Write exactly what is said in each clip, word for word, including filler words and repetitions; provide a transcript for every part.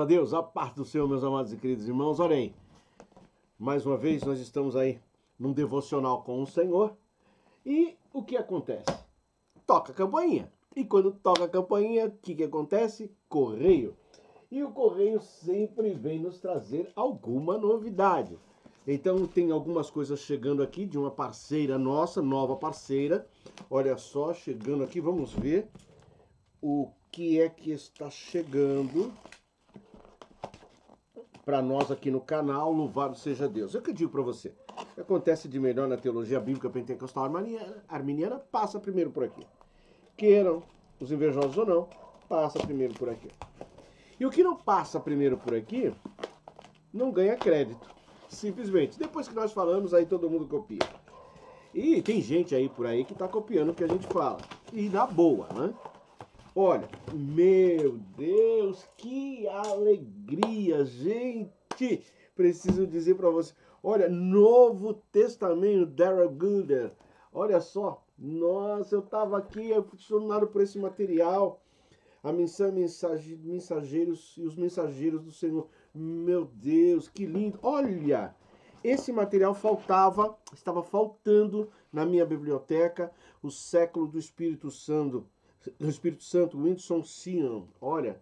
a Deus, a paz do Senhor, meus amados e queridos irmãos, orem. Mais uma vez nós estamos aí num devocional com o Senhor. E o que acontece? Toca a campainha. E quando toca a campainha, o que, que acontece? Correio. E o correio sempre vem nos trazer alguma novidade. Então tem algumas coisas chegando aqui de uma parceira nossa, nova parceira. Olha só, chegando aqui, vamos ver o que é que está chegando para nós aqui no canal. Louvado seja Deus. Eu que digo para você, o que acontece de melhor na teologia bíblica pentecostal arminiana, arminiana passa primeiro por aqui. Queiram os invejosos ou não, passa primeiro por aqui. E o que não passa primeiro por aqui, não ganha crédito. Simplesmente. Depois que nós falamos, aí todo mundo copia. E tem gente aí por aí que tá copiando o que a gente fala. E na boa, né? Olha, meu Deus, que alegria, gente! Preciso dizer para você. Olha, Novo Testamento, Darrell Guder. Olha só. Nossa, eu tava aqui, eu fui sonado por esse material. A missão, mensagem, mensageiros e os mensageiros do Senhor. Meu Deus, que lindo. Olha, esse material faltava, estava faltando na minha biblioteca, o século do Espírito Santo, do Espírito Santo, Winston Sion. Olha,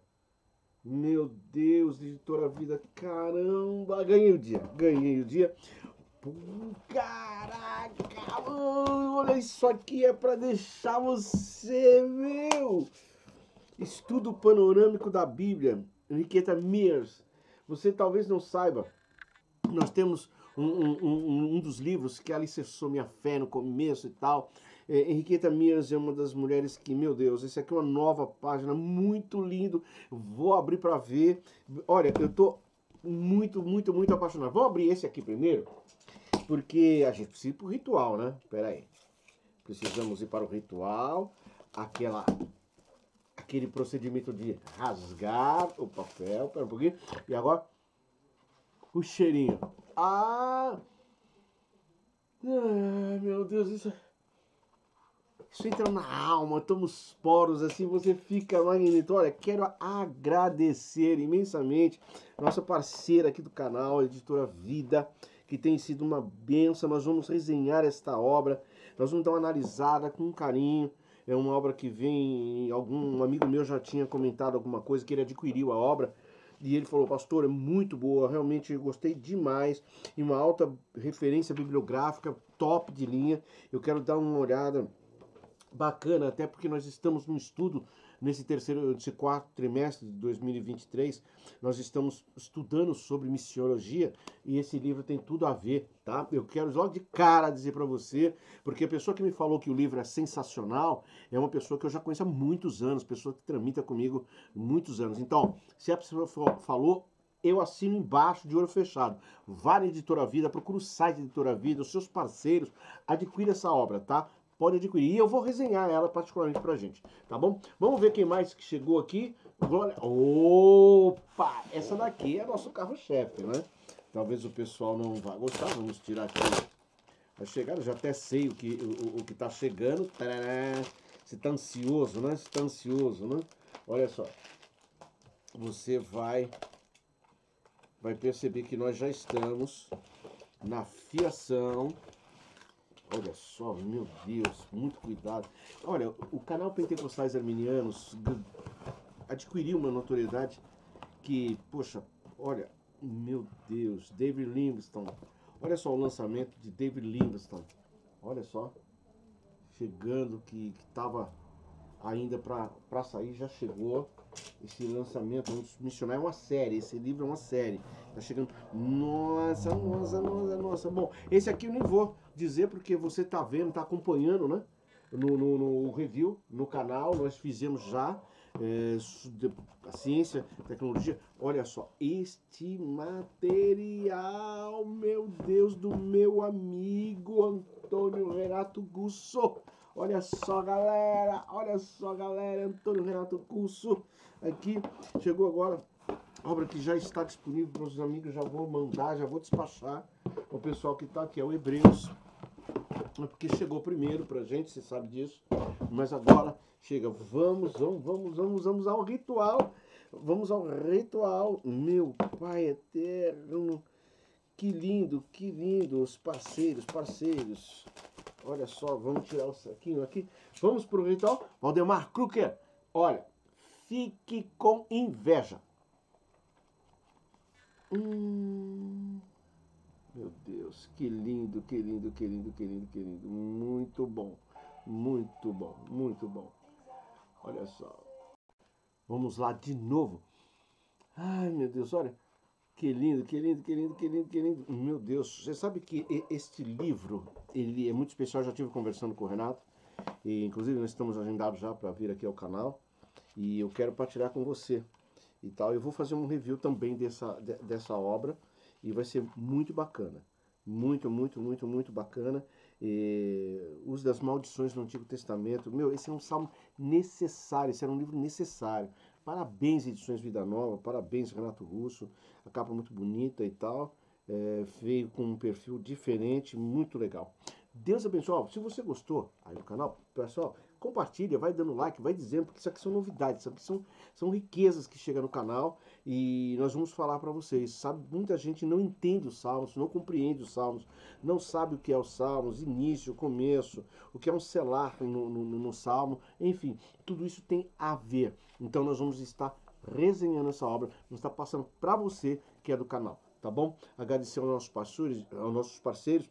meu Deus, Editora Vida, caramba, ganhei o dia, ganhei o dia. Caraca, olha, isso aqui é para deixar você, meu. Estudo panorâmico da Bíblia, Henriqueta Mears. Você talvez não saiba, nós temos um, um, um, um dos livros que alicerçou minha fé no começo e tal. É, Henriqueta Mears é uma das mulheres que, meu Deus, esse aqui é uma nova página, muito lindo. Vou abrir para ver. Olha, eu tô muito, muito, muito apaixonado. Vamos abrir esse aqui primeiro, porque a gente precisa ir para o ritual, né? Pera aí. Precisamos ir para o ritual. Aquela... Aquele procedimento de rasgar o papel, pera um pouquinho, e agora o cheirinho. Ah, ah meu Deus, isso, isso entra na alma, toma os poros assim, você fica magnífico. Olha, quero agradecer imensamente nossa parceira aqui do canal, Editora Vida, que tem sido uma benção. Nós vamos resenhar esta obra, nós vamos dar uma analisada com carinho. É uma obra que vem, algum amigo meu já tinha comentado alguma coisa, que ele adquiriu a obra, e ele falou, pastor, é muito boa, realmente eu gostei demais, e uma alta referência bibliográfica, top de linha, eu quero dar uma olhada bacana, até porque nós estamos num estudo, nesse terceiro, nesse quarto trimestre de dois mil e vinte e três, nós estamos estudando sobre missiologia e esse livro tem tudo a ver, tá? Eu quero logo de cara dizer para você, porque a pessoa que me falou que o livro é sensacional é uma pessoa que eu já conheço há muitos anos, pessoa que tramita comigo há muitos anos. Então, se a pessoa falou, eu assino embaixo de olho fechado. Vá na Editora Vida, procura o site da Editora Vida, os seus parceiros, adquira essa obra, tá? Pode adquirir. E eu vou resenhar ela particularmente pra gente, tá bom? Vamos ver quem mais que chegou aqui. Glória... Opa! Essa daqui é nosso carro-chefe, né? Talvez o pessoal não vá gostar. Vamos tirar aqui a chegada. Eu já até sei o que, o, o que tá chegando. Tcharam! Você tá ansioso, né? Você tá ansioso, né? Olha só. Você vai... Vai perceber que nós já estamos na fiação... Olha só, meu Deus, muito cuidado. Olha, o canal Pentecostais Arminianos adquiriu uma notoriedade que, poxa, olha, meu Deus, David Livingstone. Olha só o lançamento de David Livingstone. Olha só, chegando que estava ainda para sair, já chegou esse lançamento. Vamos mencionar, é uma série, esse livro é uma série. Tá chegando, nossa, nossa, nossa, nossa. Bom, esse aqui eu nem vou dizer porque você tá vendo, tá acompanhando, né? No, no, no review, no canal, nós fizemos já é, a ciência, tecnologia. Olha só, este material, meu Deus, do meu amigo Antônio Renato Gusso. Olha só, galera, olha só, galera, Antônio Renato Gusso aqui, chegou agora, obra que já está disponível para os amigos, já vou mandar, já vou despachar o pessoal que está aqui, é o Hebreus, porque chegou primeiro para a gente, você sabe disso, mas agora chega, vamos, vamos, vamos, vamos, vamos ao ritual, Vamos ao ritual. Meu Pai Eterno, que lindo, que lindo. Os parceiros, parceiros. Olha só, vamos tirar o saquinho aqui. Vamos para o ritual. Valdemar Kruker, olha, fique com inveja. Hum, meu Deus, que lindo, que lindo, que lindo, que lindo, que lindo. Muito bom, muito bom, muito bom. Olha só. Vamos lá de novo. Ai, meu Deus, olha. Que lindo, que lindo, que lindo, que lindo, que lindo. Meu Deus, você sabe que este livro, ele é muito especial. Eu já estive conversando com o Renato. E, inclusive, nós estamos agendados já para vir aqui ao canal. E eu quero partilhar com você. E tal, eu vou fazer um review também dessa, de, dessa obra, e vai ser muito bacana, muito, muito, muito, muito bacana. E, uso das maldições no Antigo Testamento, meu, esse é um salmo necessário, esse era um livro necessário. Parabéns, Edições Vida Nova, parabéns, Renato Russo, a capa muito bonita e tal, é, veio com um perfil diferente, muito legal. Deus abençoe. Se você gostou aí do canal, pessoal, compartilha, vai dando like, vai dizendo, porque isso aqui são novidades, isso aqui são, são riquezas que chegam no canal e nós vamos falar para vocês, sabe? Muita gente não entende os salmos, não compreende os salmos, não sabe o que é os salmos, início, começo, o que é um selar no, no, no salmo, enfim, tudo isso tem a ver. Então nós vamos estar resenhando essa obra, vamos estar passando para você que é do canal, tá bom? Agradecer aos nossos parceiros, aos nossos parceiros,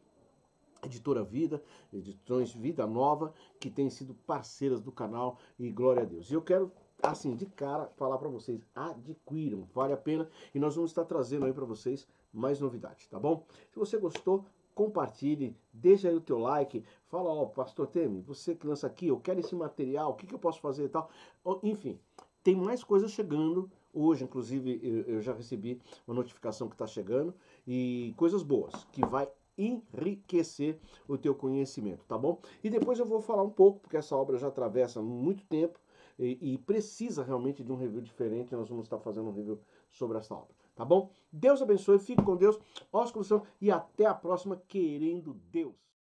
Editora Vida, Edições Vida Nova, que tem sido parceiras do canal, e glória a Deus. E eu quero, assim, de cara, falar para vocês, adquiram, vale a pena, e nós vamos estar trazendo aí para vocês mais novidades, tá bom? Se você gostou, compartilhe, deixa aí o teu like, fala, ó, oh, Pastor Temi, você que lança aqui, eu quero esse material, o que, que eu posso fazer e tal, enfim, tem mais coisas chegando. Hoje, inclusive, eu já recebi uma notificação que está chegando, e coisas boas, que vai enriquecer o teu conhecimento, tá bom? E depois eu vou falar um pouco, porque essa obra já atravessa muito tempo e, e precisa realmente de um review diferente. Nós vamos estar fazendo um review sobre essa obra, tá bom? Deus abençoe, fique com Deus, ósculos e até a próxima, querendo Deus.